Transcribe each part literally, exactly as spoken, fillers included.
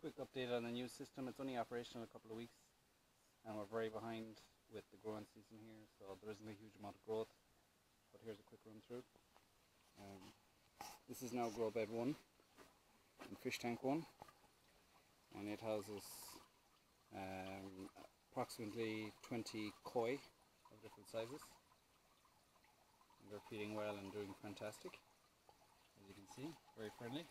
Quick update on the new system. It's only operational a couple of weeks and we're very behind with the growing season here, so there isn't a huge amount of growth, but here's a quick run through. Um, this is now grow bed one and fish tank one, and it houses um, approximately twenty koi of different sizes, and they're feeding well and doing fantastic, as you can see, very friendly.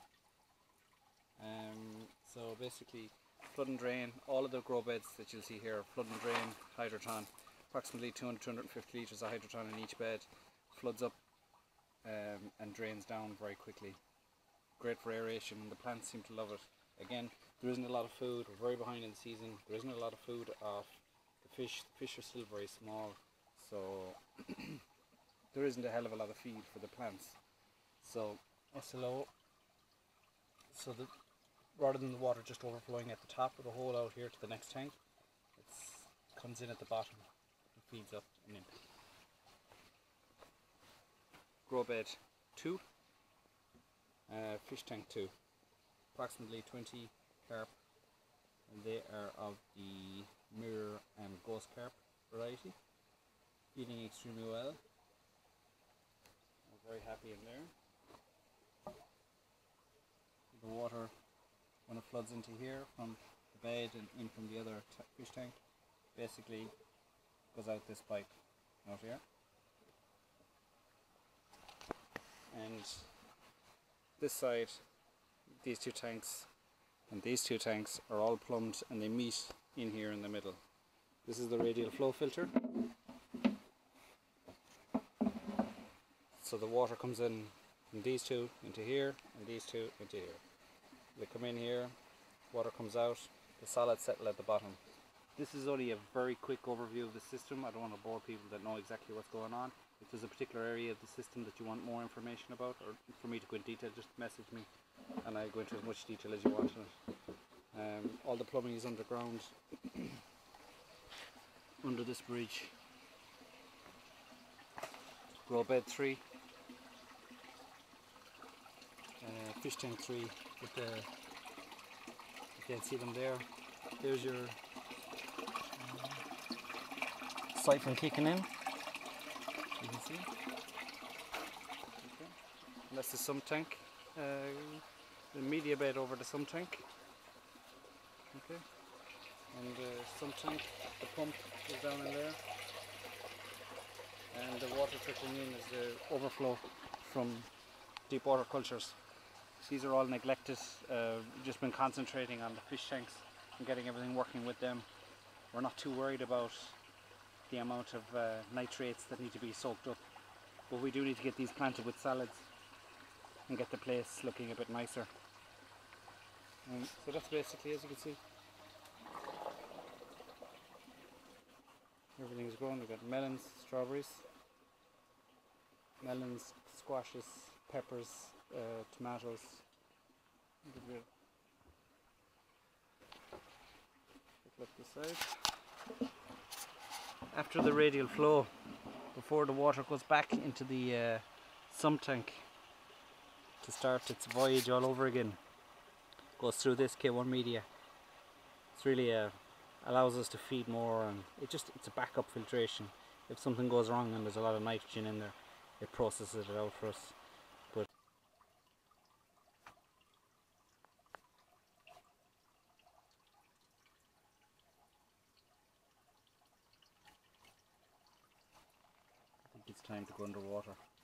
Um, so basically, flood and drain, all of the grow beds that you'll see here are flood and drain, hydroton, approximately two hundred to two hundred fifty litres of hydroton in each bed, floods up um, and drains down very quickly. Great for aeration, the plants seem to love it. Again, there isn't a lot of food, we're very behind in the season, there isn't a lot of food off the fish, the fish are still very small, so there isn't a hell of a lot of feed for the plants. So, S L O, so the, rather than the water just overflowing at the top with a hole out here to the next tank, it comes in at the bottom and feeds up and in. Grow bed two, uh, fish tank two. Approximately twenty carp, and they are of the mirror and ghost carp variety, feeding extremely well. I'm very happy in there. The water, when it floods into here from the bed and in from the other fish tank, basically goes out this pipe out here, and this side. These two tanks and these two tanks are all plumbed and they meet in here in the middle. This is the radial flow filter. So the water comes in from these two into here and these two into here. They come in here, water comes out, the solids settle at the bottom. This is only a very quick overview of the system. I don't want to bore people that know exactly what's going on. If there's a particular area of the system that you want more information about, or for me to go in detail, just message me and I go into as much detail as you want on it. Um, all the plumbing is underground, under this bridge. Grow bed three, uh, fish tank three, with the, you can see them there. There's your um, siphon kicking in. You can see. Okay. And that's the sump tank, uh, the media bed over the sump tank. Okay. And the uh, sump tank, the pump is down in there, and the water trickling in is the overflow from deep water cultures. These are all neglected. Uh, we've just been concentrating on the fish tanks and getting everything working with them. We're not too worried about the amount of uh, nitrates that need to be soaked up, but we do need to get these planted with solids and get the place looking a bit nicer. Um, so that's basically, as you can see, everything's grown. We've got melons, strawberries, melons, squashes, peppers, uh, tomatoes. Look at this side. After the radial flow, before the water goes back into the uh, sump tank to start its voyage all over again, goes through this K one media. It's really uh, allows us to feed more, and it just it's a backup filtration. If something goes wrong and there's a lot of nitrogen in there, it processes it out for us. But it's time to go underwater.